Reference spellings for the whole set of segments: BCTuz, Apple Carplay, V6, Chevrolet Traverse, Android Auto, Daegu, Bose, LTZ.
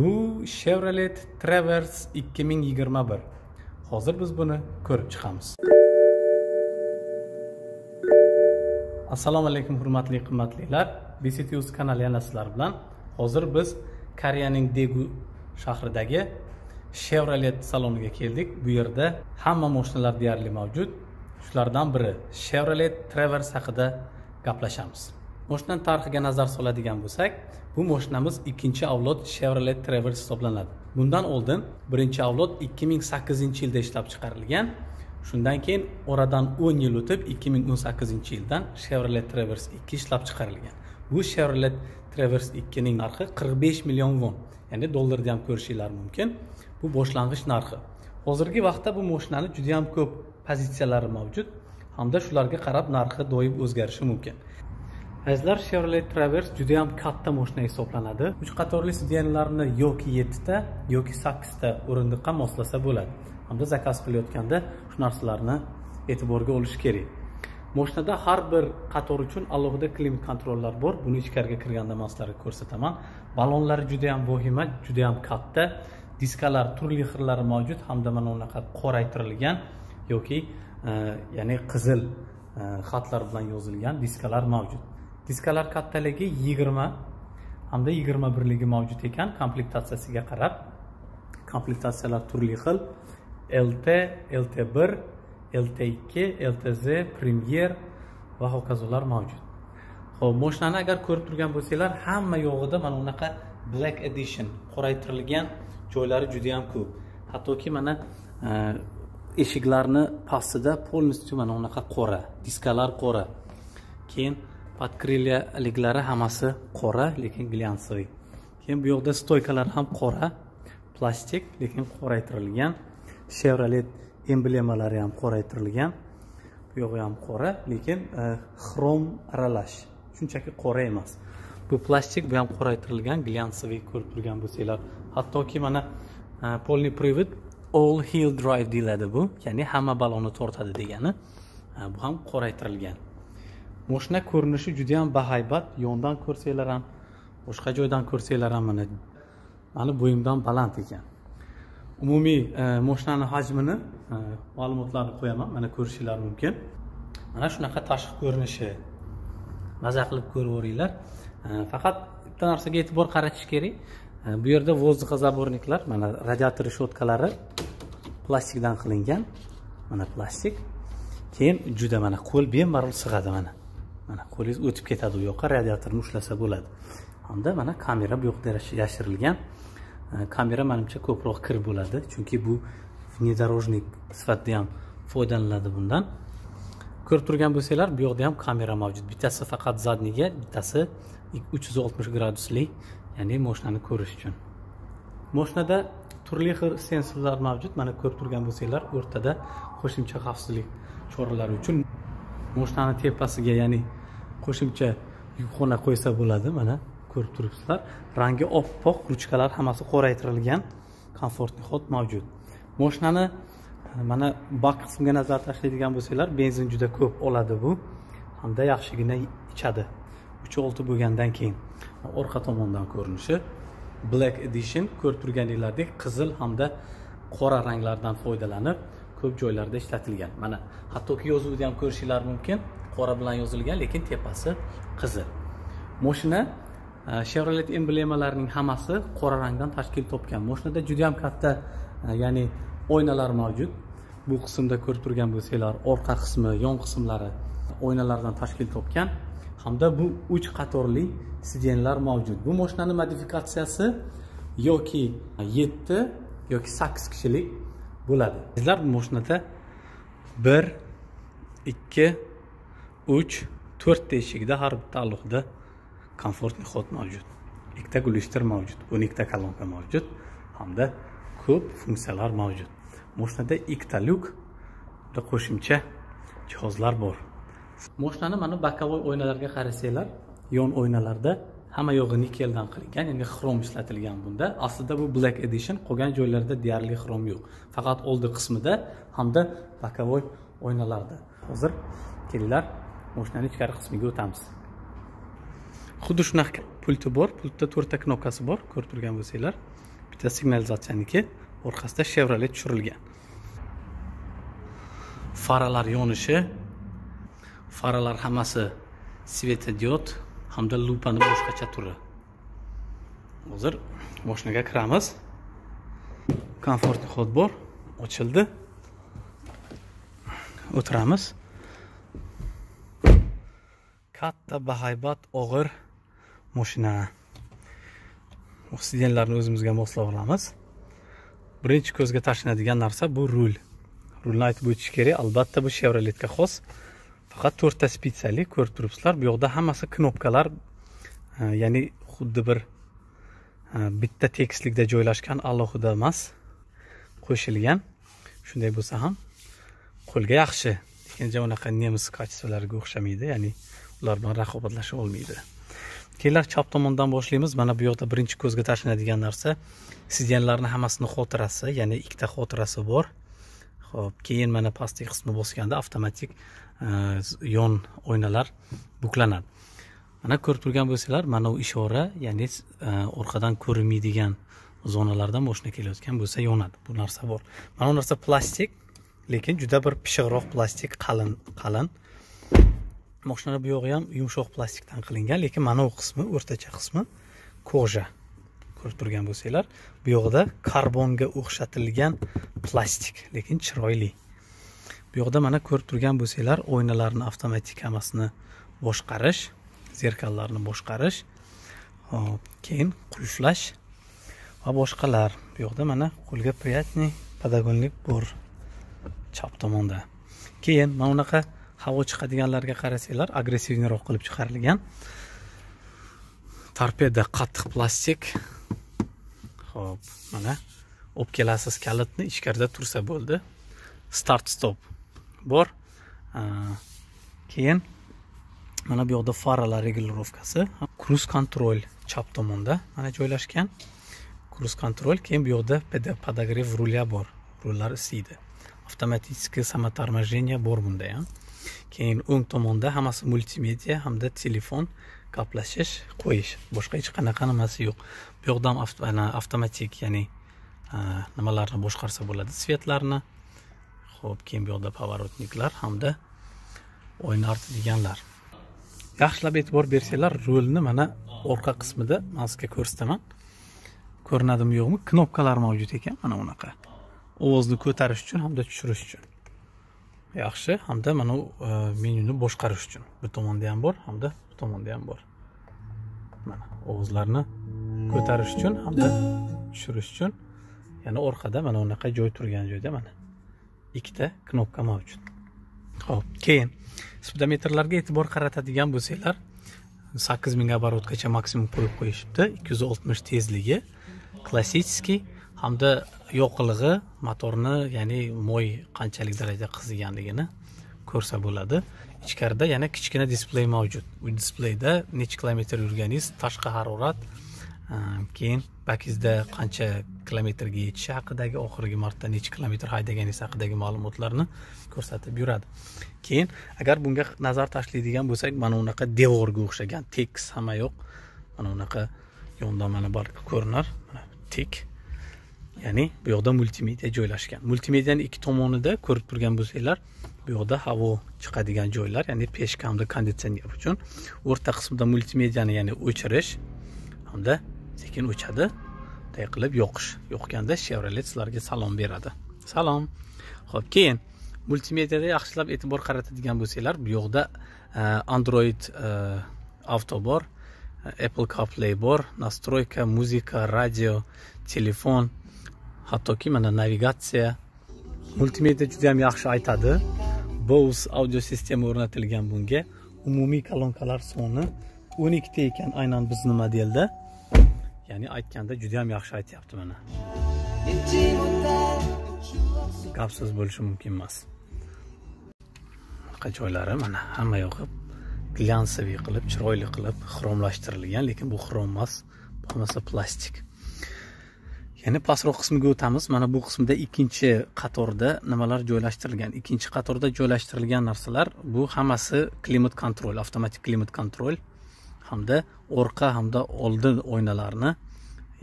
Bu Chevrolet Traverse 2021. Hozir biz buni ko'rib chiqamiz. Assalomu alaykum hurmatli qimmatlilar. BCTuz kanali yana sizlar bilan. Hozir biz Koreyaning Daegu shahridagi Chevrolet saloniga keldik. Bu yerda hamma mashinalar deyarli mavjud. Shulardan biri Chevrolet Traverse haqida gaplashamiz. Mashinaning tarixiga nazar soladigan bo'lsak, bu mashinamiz 2-avlod Chevrolet Traverse hisoblanadi. Bundan oldin 1-avlod 2008-yilda ishlab chiqarilgan. Shundan keyin oradan 10 yil o'tib 2018-yildan Chevrolet Traverse 2 ishlab chiqarilgan. Bu Chevrolet Traverse 2 ning narxi 45 million won, ya'ni dollarda ham ko'rishingiz mumkin. Bu boshlang'ich narxi. Hozirgi vaqtda bu mashinani juda ham ko'p pozitsiyalari mavjud hamda shularga qarab narxi doim o'zgarishi mumkin. Azizlar, Chevrolet Traverse juda ham katta mashina hisoblanadi. 3 qatorli sedanlarni yoki 7 ta yoki 8 ta o'rindiqqa moslasa bo'ladi. Hamda zakaz qilayotganda shu narsalarni e'tiborga olish kerak. Mashinada har bir qator uchun alohida klimat kontrollar bor. Buni ichkariga kirganda men sizlarga ko'rsataman. Balonlari juda ham bo'hima, juda ham katta. Diskalar turli xillari mavjud hamda mana unaqa qoraytirilgan yoki ya'ni qizil xatlar bilan yozilgan diskalar mavjud. Diskalar kattaligi 20 hamda 21ligi mavjud ekan, komplektatsiyasiga qarab. Komplektatsiyalar turli xil: LT, LT1, LT2, LTZ, Premier va hokazolar mavjud. Xo'p, mashinani agar ko'rib turgan bo'lsanglar, hamma yog'ida mana unaqa Black Edition qoraytirilgan joylari juda ham ko'p. Hattoki mana eshiklarni pastida polnistyu mana unaqa qora, diskalar qora. Keyin podkriliyaliklari hammasi qora, lekin glyansoviy. Keyin bu yoqda stoykalar ham qora, plastik, lekin qoraytirilgan. Chevrolet emblemalari ham qoraytirilgan. Bu yo'g'i ham qora, lekin xrom aralash. Shunchaki qora emas. Bu plastik, bu ham qoraytirilgan, glyansoviy ko'rib turgan bo'lsanglar. Hattoki mana polni privet all heel drive deyiladi bu, ya'ni hamma balonni tortadi degani. Bu ham qoraytirilgan. Mashina ko'rinishi juda ham bahaybat. Yondan ko'rsanglar ham, boshqa joydan ko'rsanglar ham mana bo'yimdan baland ekan. Umumiy mashinaning hajmini ma'lumotlarni qo'yaman, mana ko'rishingiz mumkin. Mana shunaqa tashqi ko'rinishi. Maza qilib ko'raveringlar. Faqat bitta narsaga e'tibor qaratish kerak. Bu yerda vozdixi zaborniklar, mana radiator reshotkalari plastikdan qilingan. Mana plastik. Keyin juda mana qo'l bemalol sig'adi mana. Mana qo'lingiz o'tib ketadi u yoqqa, radiatorni ushlasa bo'ladi. Hamda mana kamera bu yoqda yashirilgan. Kamera menimcha ko'proq kirib bo'ladi, chunki bu внедорожник sifatida ham foydalaniladi bundan. Ko'rib turgan bo'lsanglar, bu yoqda ham kamera mavjud. Bittasi faqat zadniga, bittasi 360 gradusli, ya'ni mashinani ko'rish uchun. Mashinada turli xil sensorlar mavjud. Mana ko'rib turgan bo'lsanglar, o'rtada qo'shimcha xavfsizlik choralari uchun mashinani tepasiga, ya'ni qo'shimcha yukxona qo'ysa bo'ladi. Mana ko'rib turibsizlar, rangi oppoq, ruchkalar hammasi qoraytirilgan, komfortli hod mavjud. Mashinani mana bak qismiga nazar tashlaydigan bo'lsanglar, benzin juda ko'p oladi bu hamda yaxshigina ichadi. 3.6 bo'lgandan keyin orqa tomondan ko'rinishi Black Edition, ko'rib turganinglardek qizil hamda qora ranglardan foydalanib ko'p joylarda ishlatilgan. Mana hattoki yozuvni ham ko'rishingiz mumkin, qora bilan yozilgan, lekin tepasi qizil. Mashina Chevrolet emblemalarining hammasi qora rangdan tashkil topgan. Mashinada juda ham katta, ya'ni oynalar mavjud. Bu qismda ko'rib turgan bo'lsanglar, orqa qismi, yon qismlari oynalardan tashkil topgan hamda bu 3 qatorli sedanlar mavjud. Bu mashinaning modifikatsiyasi yoki 7 yoki 8 kishilik bo'ladi. Sizlar bu mashinada 1 2 3 4 ta eshikda har birta alohida komfortli hod mavjud. 2 ta gulishtir mavjud, 12 ta kolonka mavjud hamda ko'p funksiyalar mavjud. Mashinada 2 ta lyuk va qo'shimcha jihozlar bor. Mashinani mana bakovoy oynalarga qarasanglar, yon oynalarda hamma yog'i nikeldan qilingan, ya'ni xrom ishlatilgan bunda. Aslida bu Black Edition, qolgan joylarda deyarli xrom yo'q. Faqat oldi qismida hamda bakovoy oynalarda. Hozir kelinglar, mashinaning ichkari qismiga o'tamiz. xuddi shunaqa pulti bor. Pultda 4ta knopkasi bor, ko'rib turgan bo'lsanglar. Bitta signalizatsiyaniki, orqasida Chevrolet tushirilgan. Faralar yonishi, faralar hammasi svetodiod hamda lupani boshqacha turi. Hozir mashinaga kiramiz. Komfortli xod bor, ochildi. O'tiramiz. Katta bahaybat og'ir mashina. Oksigenlarni o'zimizga moslab olamiz. Birinchi ko'zga tashlanadigan narsa bu rul. Rulni aytib o'tish kerak, albatta bu Chevroletga xos. Faqat 4ta spitsali ko'rib turibsizlar. Bu yoqda hammasi knopkalar, ya'ni xuddi bir bitta tekislikda joylashgan, alohida emas, qo'shilgan. Shunday bo'lsa ham qo'lga yaxshi. Lekin unaqa nemis kachesvalariga o'xshamaydi, ya'ni ular bilan raqobatlasha olmaydi. Kelinglar chap tomondan boshlaymiz. Mana bu yoqda birinchi ko'zga tashlanadigan narsa sedanlarning hammasini xotirasi, ya'ni 2ta xotirasi bor. Xo'p, keyin mana pastki qismi bosganda avtomatik yon oynalar buklanadi. Mana ko'rib turgan bo'lsanglar, mana u ishora, ya'ni orqadan ko'rinmaydigan zonalardan mashina kelayotgan bo'lsa yonadi. Bu narsa bor. Mana bu narsa plastik, lekin juda bir pishiqroq plastik, qalin. Mashinaning bu yog'i ham yumshoq plastikdan qilingan, lekin mana bu qismi, o'rtacha qismi koja. Ko'rib turgan bo'lsanglar, bu yog'ida karbonga o'xshatilgan plastik, lekin chiroyli. Bu yog'ida mana ko'rib turgan bo'lsanglar, oynalarni avtomatik hammasini boshqarish, zerkallarni boshqarish, hop, keyin qulflash va boshqalar. Bu yog'da mana qo'lga priyatni padagonlik bor chap tomonda. Keyin mana unaqa havo chiqadiganlarga qarasanglar, agressivroq qilib chiqarilgan. Torpeda qattiq plastik. Xo'p, mana olib kelasiz kalitni ichkarida tursa bo'ldi. Start stop bor. Keyin mana bu yoqda faralar regulirovkasi, cruise control chap tomonda mana joylashgan. Cruise control, keyin bu yoqda podogrev rulya bor. Rullar isiydi. Avtomatik samotormozheniya bor bunda ham. Keyin o'ng tomonda hammasi multimedia hamda telefon qaplashish, qo'yish, boshqa hech qanaqa nimasi yo'q. Bu yoqda ham avtomatik, ya'ni nimalarni boshqarsa bo'ladi, svetlarni. Xo'p, keyin bu yoqda pavorotniklar hamda o'ynart deganlar. Yaxshilab e'tibor bersanglar, rulni mana orqa qismida men sizga ko'rsataman. Ko'rinadimi yo'qmi? Knopkalar mavjud ekan, mana unaqa. Ovozni ko'tarish uchun hamda tushirish uchun. Yaxshi, hamda mana menyuni boshqarish uchun. Bu tomonda ham bor, hamda bu tomonda ham bor. Mana ovozlarni ko'tarish uchun hamda tushirish uchun, ya'ni orqada mana unaqa joy turgan joyda mana 2ta knopka mavjud. Xo'p, keyin spidometrlarga e'tibor qaratadigan bo'lsanglar, 8000 оборотgacha maksimum qo'yib qo'yishibdi, 260 tezligi, klassik hamda yoqilg'i, motorni, ya'ni moy qanchalik darajada qiziganligini ko'rsa bo'ladi. Ichkarida yana kichkina displey mavjud. Bu displeyda necha kilometr yurganingiz, tashqi harorat, keyin bakizda qancha kilometrga yetishi haqidagi, oxirgi marta necha kilometr haydaganingiz haqidagi ma'lumotlarni ko'rsatib yuradi. Keyin agar bunga nazar tashlaydigan bo'lsak, mana unaqa devorga o'xshagan tekis hamma yo'q. Mana unaqa yondan mana barq ko'rinar. Mana tik. Ya'ni bu yoqda multimedia joylashgan. Multimedianing 2 tomonida ko'rib turgan bo'lsanglar, bu yoqda havo chiqadigan joylar, ya'ni peshka hamda konditsioner uchun. O'rta qismda multimediani, ya'ni o'chirish hamda sekin o'chadi, tay qilib yoqish. Yoqqanda Chevrolet sizlarga salom beradi. Salom. Xo'p, keyin multimediada yaxshilab e'tibor qaratadigan bo'lsanglar, bu yoqda Android Auto bor, Apple Carplay bor, nastroyka, muzika, radio, telefon, hattoki mana navigatsiya. Multimedia juda ham yaxshi aytadi. Bose audio sistemi o'rnatilgan bunga. Umumiy kolonkalar soni 12 ta ekan aynan bizning modelda. Ya'ni aytganda juda ham yaxshi aytayapti mana. Gapsiz bo'lishi mumkin emas. Qancha joylari mana hamma yoqib glansoviy qilib, chiroyli qilib xromlashtirilgan, lekin bu xrom emas, bo'lmasa plastik. Yana pastroq qismiga o'tamiz. Mana bu qismda 2-qatorda nimalar joylashtirilgan. 2-qatorda joylashtirilgan narsalar bu hammasi klimat kontrol, avtomatik klimat kontrol hamda orqa hamda oldin oynalarını,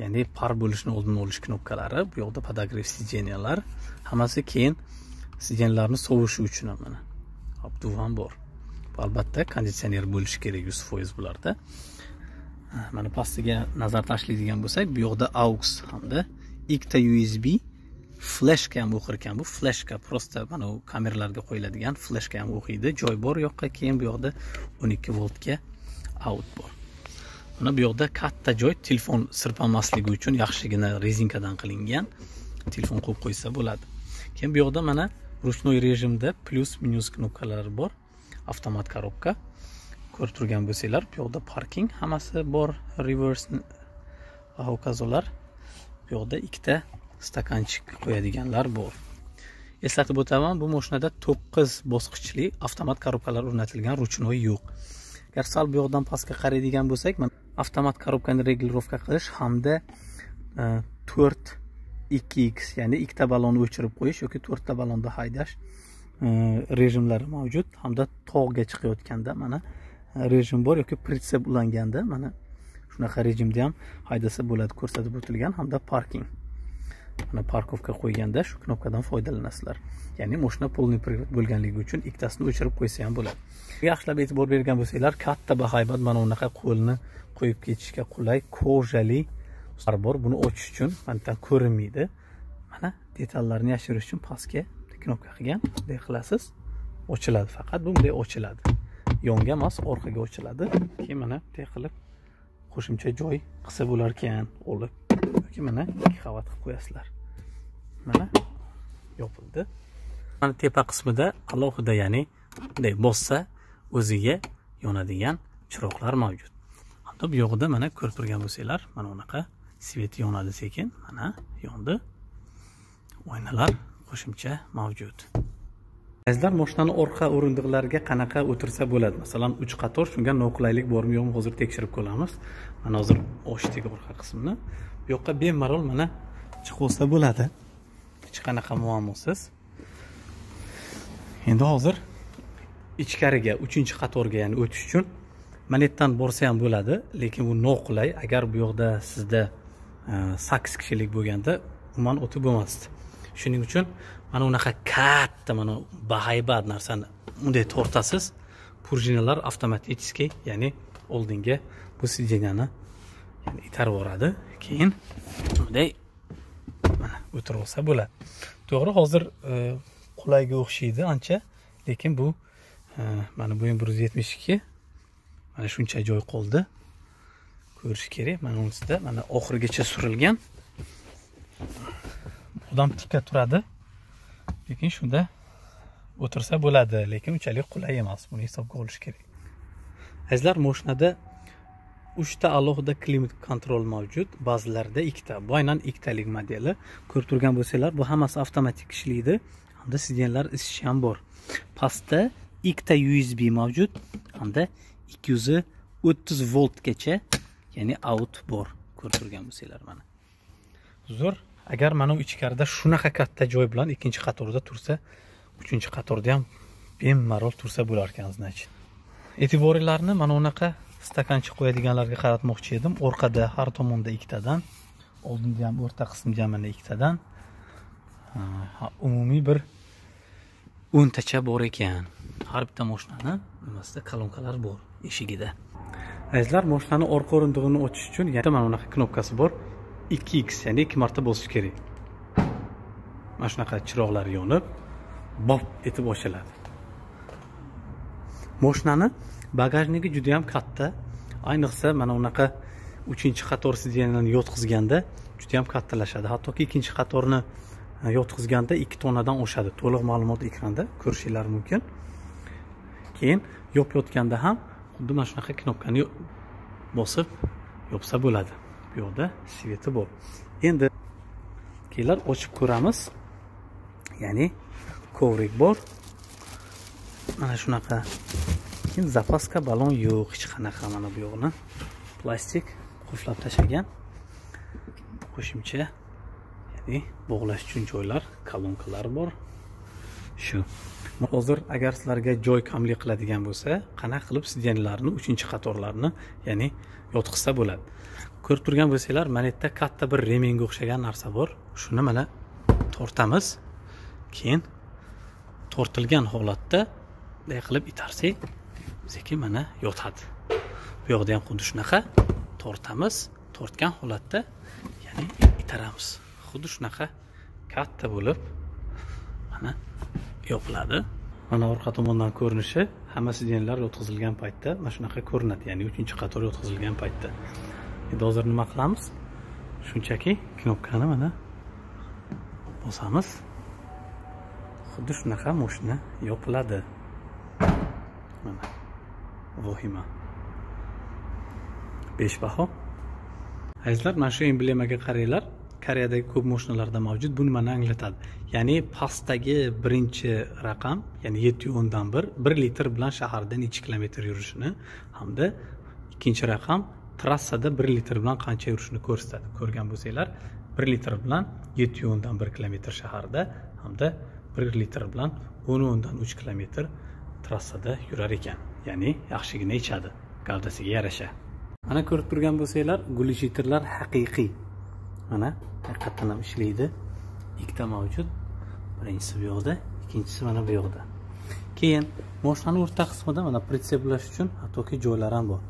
ya'ni par bo'lishni oldin olish knopkalari, bu yoqda podogrev sijenyalar, hammasi keyin sijenlarni sovishi uchun mana. Hop, duvan bor. Albatta konditsioner bo'lishi kerak 100% bularda. Mana pastiga nazar tashlaydigan bo'lsak, bu yoqda AUX hamda ikkita USB fleshka ham o'qir ekan. Bu fleshka prosta mana u kameralarga qo'yiladigan fleshka ham o'qiydi. Joy bor yoqqa, keyin bu yoqda 12 voltga out bor. Mana bu yoqda katta joy, telefon sirpanmasligi uchun yaxshigina rezinkadan qilingan. Telefon qo'yib qo'ysa bo'ladi. Keyin bu yoqda mana ruchnoy rejimda plus-minus knopkalari bor. Avtomat korobka. Ko'rib turgan bo'lsanglar, bu yoqda parking hammasi bor, reverse va hokazolar. Bu yoqda ikkita stakanchik qo'yadiganlar bor. Eslatib o'taman, bu mashinada 9 bosqichli avtomat korobkalar o'rnatilgan, ruchnoy yo'q. Agar sal bu yoqdan pastga qaraydigan bo'lsak, mana avtomat korobkani reglirovka qilish hamda 4x2x, ya'ni ikkita balonni o'chirib qo'yish yoki 4 ta balonni haydash rejimlari mavjud, hamda tog'ga chiqayotganda mana rejim bor yoki pritsep ulanganda mana shunaqa rejimda ham haydasa bo'ladi, ko'rsatib o'tilgan, hamda parking. Mana parkovka qo'yganda shu knopkadan foydalanasizlar. Ya'ni mashina polniy privod bo'lganligi uchun ikkitasini o'chirib qo'ysa ham bo'ladi. Yaxshilab e'tibor bergan bo'lsanglar, katta bahaybat mana unaqa qo'lni qo'yib ketishga qulay kojali bor. Buni ochish uchun bundan ko'rinmaydi. Mana detallarni yashirish uchun pastga knopka qilgan, bunday qilasiz, ochiladi. Faqat bu bunday ochiladi. Yonga emas, orqaga ochiladi. Keyin mana bunday qilib qo'shimcha joy qilsa bo'lar ekan, olib yoki mana 2 qavat qilib qo'yasizlar. Mana yopildi. Mana tepa qismida alohida, ya'ni bunday bossa o'ziga yonadigan chiroqlar mavjud. Hatto bu yoqda mana ko'rib turgan bo'lsanglar, mana unaqa svet yonadi sekin. Mana yondi. Oynalar qo'shimcha mavjud. Azizlar, mashinaning orqa o'rindiqlariga qanaqa o'tirsa bo'ladi? Masalan, 3 qator, shunga noqulaylik bormi yo'qmi hozir tekshirib ko'ramiz. Mana hozir oshdagi orqa qismini bu yoqqa bemalol mana chiqolsa bo'ladi. Hech qanaqa muammosiz. Endi hozir ichkariga, 3-qatorga, ya'ni o'tish uchun manetdan borsa ham bo'ladi, lekin bu noqulay. Agar bu yoqda sizda 8 kishilik bo'lganda umuman o'tib bo'lmasdi. Shuning uchun mana unaqa katta, mana bahaybat narsani bunday tortasiz, purjinalar avtomatikiy, ya'ni oldinga bu sijenani itarib boradi. Keyin bunday mana o'tirib olsa bo'ladi. To'g'ri, hozir qulayga o'xshaydi ancha, lekin bu mana bu 172 mana shuncha joy qoldi. Ko'rish kerak, mana unisida mana oxirigacha surilgan. Odam tikka turadi, lekin shunda o'tirsa bo'ladi, lekin unchalik qulay emas, buni hisobga olish kerak. Azizlar, mashinada 3 ta alohida climate control mavjud, ba'zilarda 2 ta, bu aynan 2talik modeli. Ko'rib turgan bo'lsanglar, bu hammasi avtomatik ishlaydi, hamda signallar isishi ham bor. Pastda 2 ta USB mavjud, hamda 230 voltgacha, ya'ni out bor. Ko'rib turgan bo'lsanglar mana. Zo'r. Agar mana u ichkarida shunaqa katta joy bilan 2-qatorda tursa, 3-qatorda ham bemalol tursa bo'lar ekan, значит. E'tiboringlarni mana unaqa stakanchiq qo'yadiganlarga qaratmoqchi edim. Orqada har tomonda 2 tadan, oldinda ham o'rta qismda mana 2 tadan, umumiy bir 10 tacha bor ekan. Har bitta mashinani nimasida kolonkalar bor eshigida. Azizlar, mashinaning orqa o'rindig'ini ochish uchun yana mana unaqa knopkasi bor. 2x, ya'ni 2 marta bosish kerak. Mana shunaqa chiroqlar yonib, bop etib ochiladi. Mashinani bagajniki juda ham katta. Ayniqsa mana unaqa 3-qator sijenani yotqizganda juda ham kattalashadi. Hattoki 2-qatorni yotqizganda 2 tonnadan oshadi. To'liq ma'lumot ekranda ko'rishingiz mumkin. Keyin yopayotganda ham xuddi mana shunaqa knopkani bosib yopsa bo'ladi. Bu yoqda sveti bor. Endi kelar ochib ko'ramiz. Ya'ni kovrik bor. Mana shunaqa. Kim zapaska balon yo'q, hech qanaqa. Mana bu yo'g'ini plastik qulflab tashlagan. Qo'shimcha, ya'ni bog'lash uchun joylar, kolonkalar bor. shu. Hozir agar sizlarga joy kamlik qiladigan bo'lsa, qanaqa qilib sidyanlarni 3-qatorlarni, ya'ni yotqizsa bo'ladi. Ko'rib turgan bo'lsanglar, mana yerda katta bir remingga o'xshagan narsa bor. Shuni mana tortamiz. Keyin tortilgan holatda bunday qilib itarsak, sekin mana yotadi. Bu yoqda ham xuddi shunaqa tortamiz, tortgan holatda ya'ni itaramiz. Xuddi shunaqa katta bo'lib mana yopiladi. Mana orqa tomondan ko'rinishi, hammasi sidyanlar yotqizilgan paytda mana shunaqa ko'rinadi, ya'ni 3-qator yotqizilgan paytda. Endi hozir nima qilamiz? Shunchaki knopkani mana bosamiz. Xuddi shunaqa moshina yopiladi. Mana vohima. 5 baho. Azizlar, mana shu emblemaga qaranglar. Koreyadagi ko'p moshinalarda mavjud. Buni mana anglatadi. Ya'ni pastdagi 1-raqam, ya'ni 7/10 1 litr bilan shahardan necha kilometr yurishini hamda 2-raqam trassada 1 litr bilan qancha yurishini ko'rsatadi. Ko'rgan bo'lsanglar, 1 litr bilan 7/10 kilometr shaharda hamda 1 litr bilan 10/3 kilometr trassada yurar ekan. Ya'ni yaxshigina ichadi, gavdasiga yarasha. Mana ko'rib turgan bo'lsanglar, gulishiterlar haqiqiy. Mana haqiqatan ham ishlaydi. Ikkita mavjud. Birinchisi bu yoqda, ikkinchisi mana bu yoqda. Keyin moshinaning o'rta qismida mana pritseplash uchun hattoki joylar ham bor.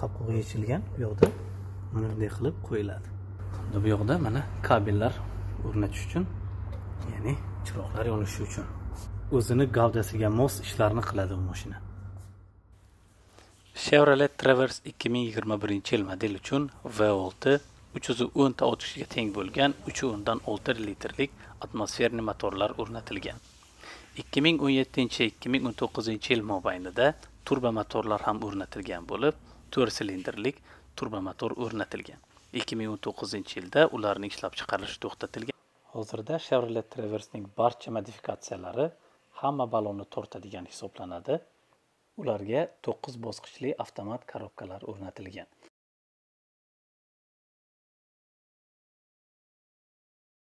Qapog'i yechilgan, bu yoqda mana bunday qilib qo'yiladi. Hamda bu yoqda mana kabellar o'rnatish uchun, ya'ni chiroqlar yonishi uchun o'zini gavdasiga mos ishlarni qiladi bu mashina. Chevrolet Traverse 2021-yil model uchun V6 310 ta o'tkishga teng bo'lgan 3.6 litrlik atmosferni motorlar o'rnatilgan. 2017-2019-yil mobaynida turbo motorlar ham o'rnatilgan bo'lib, 4 silindrlik turbo motor o'rnatilgan. 2019-yilda ularning ishlab chiqarilishi to'xtatilgan. Hozirda Chevrolet Traverse'ning barcha modifikatsiyalari hamma balonni tortadigan hisoblanadi. Ularga 9 bosqichli avtomat karobkalar o'rnatilgan.